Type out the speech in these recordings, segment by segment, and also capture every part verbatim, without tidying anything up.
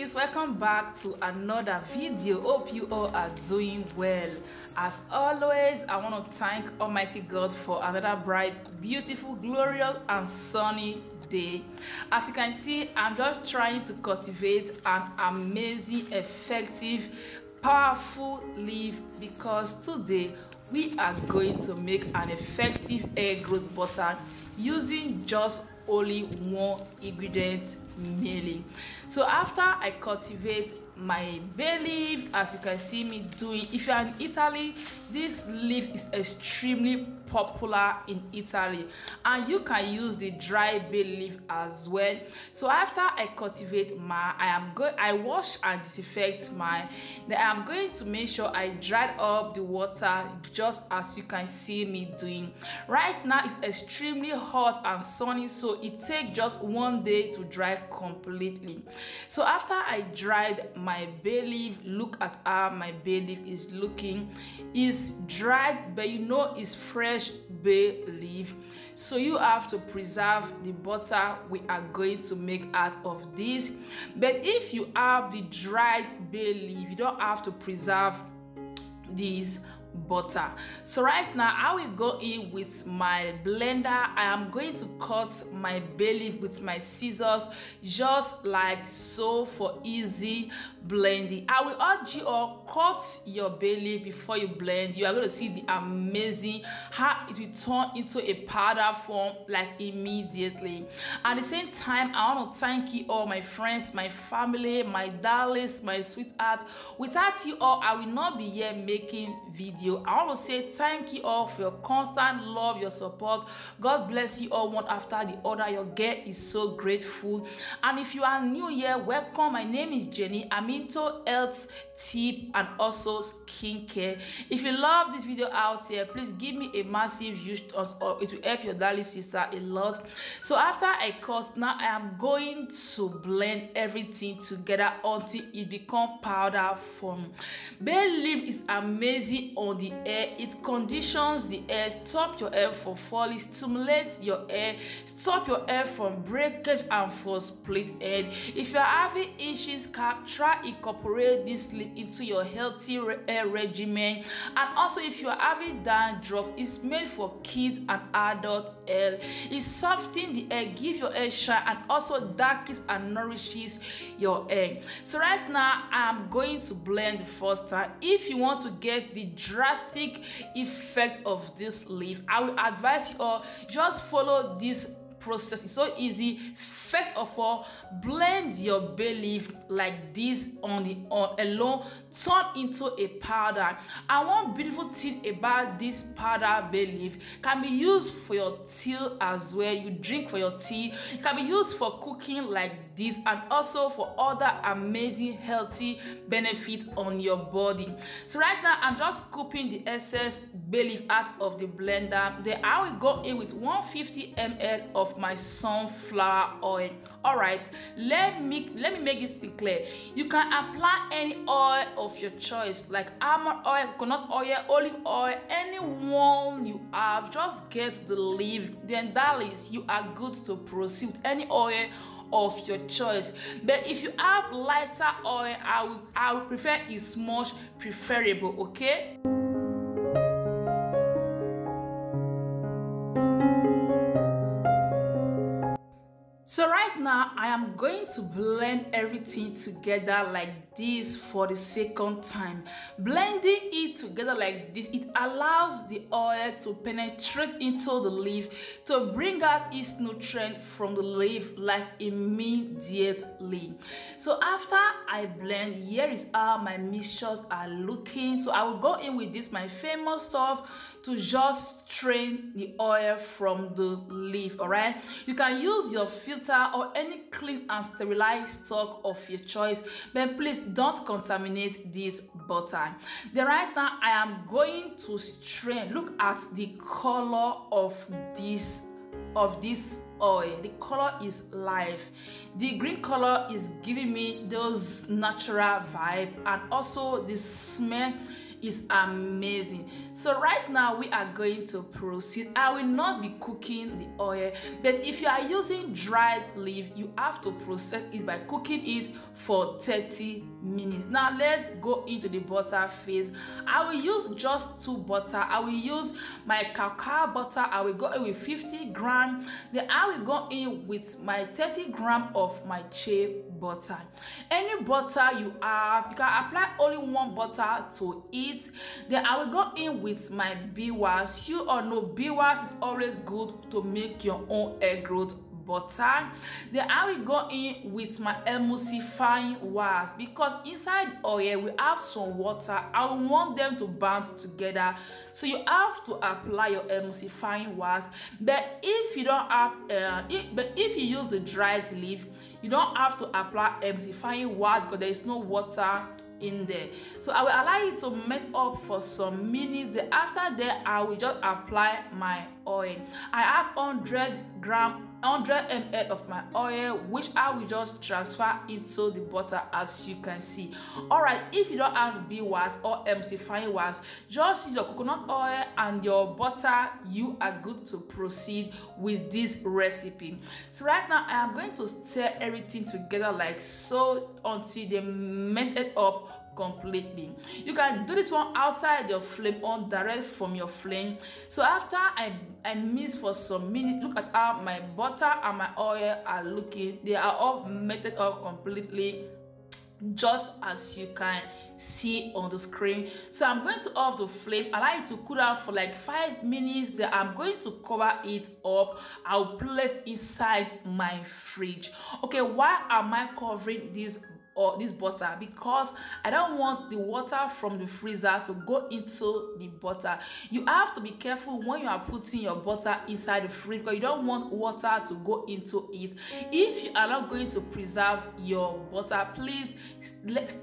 guys, welcome back to another video. Hope you all are doing well. As always, I want to thank Almighty God for another bright, beautiful, glorious and sunny day. As you can see, I'm just trying to cultivate an amazing, effective, powerful leaf, because today we are going to make an effective hair growth butter using just only one ingredient merely. So after I cultivate my bay leaf, as you can see me doing, if you are in Italy, this leaf is extremely popular in Italy, and you can use the dry bay leaf as well. So after I cultivate my, I am going, I wash and disinfect my. Then I am going to make sure I dried up the water, just as you can see me doing. Right now it's extremely hot and sunny, so it takes just one day to dry completely. So after I dried my bay leaf, look at how my bay leaf is looking. It's dried, but you know it's fresh bay leaf, so you have to preserve the butter we are going to make out of this. But if you have the dried bay leaf, you don't have to preserve this butter. So right now I will go in with my blender. I am going to cut my bay leaf with my scissors, just like so, for easy blending. I will urge you all, cut your bay leaf before you blend. You are going to see the amazing how it will turn into a powder form, like immediately. At the same time, I want to thank you all, my friends, my family, my darlings, my sweetheart. Without you all, I will not be here making videos. I want to say thank you all for your constant love, your support. God bless you all one after the other. Your girl is so grateful. And if you are new here, welcome. My name is Jenny. I'm into health tip and also skincare. If you love this video out here, please give me a massive huge thumbs up. It will help your darling sister a lot. So after I cut, now I am going to blend everything together until it becomes powder form. Bay leaf is amazing on the hair. It conditions the hair, stop your hair from falling, stimulates your hair, stop your hair from breakage and for split head. If you are having issues, cap, try incorporate this leaf into your healthy hair regimen. And also, if you are having dandruff, it's made for kids and adult hair. It softens the hair, gives your hair shine, and also darkens and nourishes your hair. So right now I am going to blend the first time. If you want to get the drastic effect of this leaf, I will advise you all, just follow this process. It's so easy. First of all, blend your bay leaf like this on the on alone, turn into a powder. And one beautiful thing about this powder bay leaf, can be used for your tea as well. You drink for your tea. It can be used for cooking like this, and also for other amazing healthy benefits on your body. So right now I'm just scooping the excess bay leaf out of the blender. Then I will go in with one hundred fifty milliliters of my sunflower oil. All right, let me let me make this thing clear. You can apply any oil of your choice, like almond oil, coconut oil, olive oil, any one you have. Just get the leaf, then darlings, you are good to proceed with any oil of your choice. But if you have lighter oil, i would i would prefer it's much preferable. Okay, so right now I am going to blend everything together like this for the second time. Blending it together like this, it allows the oil to penetrate into the leaf, to bring out its nutrient from the leaf like immediately. So after I blend, here is how my mixtures are looking. So I will go in with this my famous stuff to just strain the oil from the leaf. All right, you can use your filter or any clean and sterilized stock of your choice, but please don't contaminate this butter. Then right now I am going to strain. Look at the color of this of this oil. The color is life. The green color is giving me those natural vibe, and also the smell is amazing. So right now we are going to proceed. I will not be cooking the oil, but if you are using dried leaf, you have to process it by cooking it for thirty minutes. Now let's go into the butter phase. I will use just two butter. I will use my cacao butter. I will go in with fifty gram. Then I will go in with my thirty gram of my shea butter. Any butter you have, you can apply only one butter to it. Then I will go in with my biwas. You or no biwas is always good to make your own egg roll butter. Then I will go in with my emulsifying wax, because inside oil we have some water. I want them to bond together, so you have to apply your emulsifying wax. But if you don't have, uh, if, but if you use the dried leaf, you don't have to apply emulsifying wax because there is no water in there. So I will allow it to melt up for some minutes. After that, I will just apply my oil. I have one hundred gram one hundred milliliters of my oil, which I will just transfer into the butter, as you can see. All right, if you don't have beeswax or emulsifying wax, just use your coconut oil and your butter. You are good to proceed with this recipe. So right now I am going to stir everything together like so until they melt it up completely. You can do this one outside your flame or direct from your flame. So after I, I mix for some minutes, look at how my butter and my oil are looking. They are all melted up completely, just as you can see on the screen. So I'm going to off the flame, allow it to cool down for like five minutes. Then I'm going to cover it up. I'll place inside my fridge. Okay, why am I covering this or this butter? Because I don't want the water from the freezer to go into the butter. You have to be careful when you are putting your butter inside the fridge, because you don't want water to go into it. If you are not going to preserve your butter, please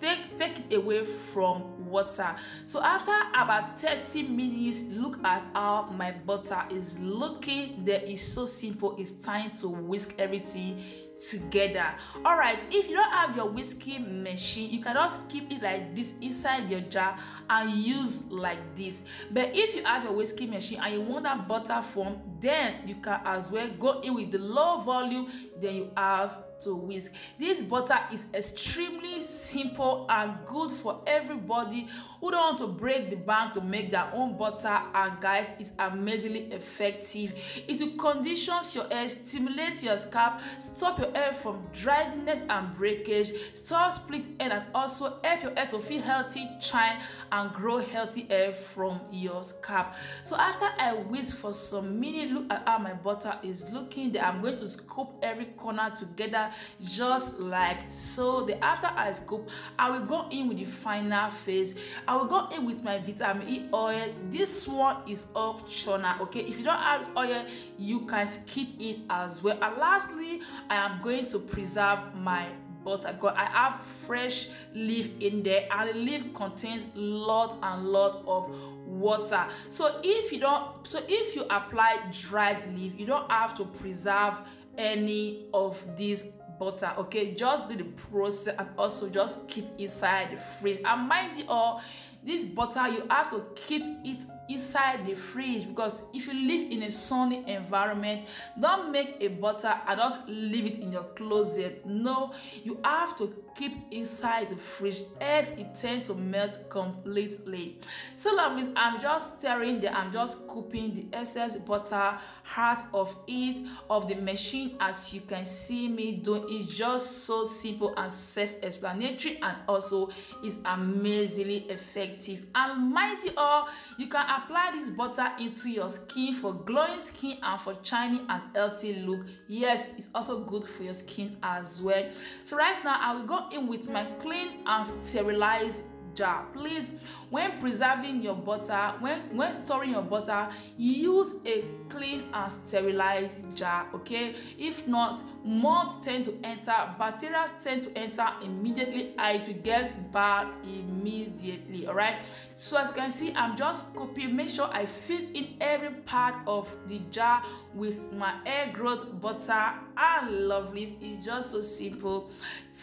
take, take it away from water. So after about thirty minutes, look at how my butter is looking. That is so simple. It's time to whisk everything together. All right, if you don't have your whisking machine, you can just keep it like this inside your jar and use like this. But if you have your whisking machine and you want that butter form, then you can as well go in with the low volume. Then you have to whisk. This butter is extremely simple and good for everybody who don't want to break the bank to make their own butter. And guys, it's amazingly effective. It will condition your hair, stimulate your scalp, stop your hair from dryness and breakage, stop split hair, and also help your hair to feel healthy, shine, and grow healthy hair from your scalp. So after I whisk for some minutes, look at how my butter is looking. Then I'm going to scoop every corner together, just like so. The after I scoop, I will go in with the final phase. I will go in with my vitamin E oil. This one is optional, okay? If you don't have oil, you can skip it as well. And lastly, I am going to preserve my butter, because I have fresh leaf in there, and the leaf contains lot and lot of water. So if you don't, so if you apply dried leaf, you don't have to preserve any of these butter, okay? Just do the process and also just keep inside the fridge. And mind you all, this butter you have to keep it inside the fridge, because if you live in a sunny environment, don't make a butter and just leave it in your closet. No, you have to keep inside the fridge, as it tends to melt completely. So lovelies, I'm just stirring there. I'm just scooping the excess butter out of it of the machine, as you can see me doing. It's just so simple and self-explanatory, and also is amazingly effective. And mighty all, you can apply this butter into your skin for glowing skin and for shiny and healthy look. Yes, it's also good for your skin as well. So right now I will go in with my clean and sterilized jar. Please, when preserving your butter, when when storing your butter, use a clean and sterilized jar, okay? If not, mold tend to enter, bacteria tend to enter immediately, and it will get bad immediately. All right, so as you can see, I'm just copying. Make sure I fill in every part of the jar with my egg rolled butter. And lovelies, it's just so simple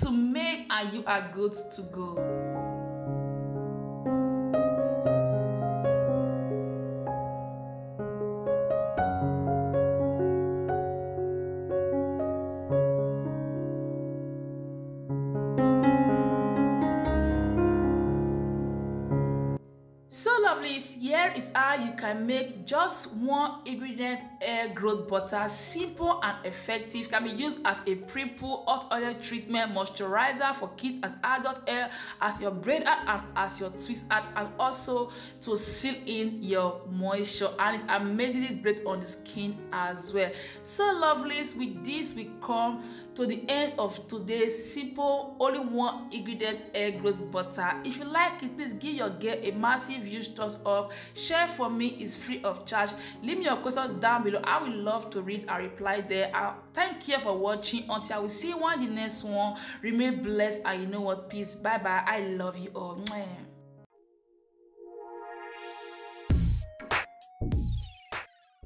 to make, and you are good to go. Thank you. lovelies, here is how you can make just one ingredient hair growth butter simple and effective. Can be used as a pre-poo, hot oil treatment, moisturizer for kids and adult hair, as your braid art and as your twist art, and also to seal in your moisture, and it's amazingly great on the skin as well. So lovelies, with this we come to the end of today's simple only one ingredient hair growth butter. If you like it, please give your girl a massive huge thumbs up. Share for me, is free of charge. Leave me your question down below. I will love to read and reply there. Uh, thank you for watching. Until I will see you on the next one. Remain blessed, and you know what, peace. Bye bye. I love you all.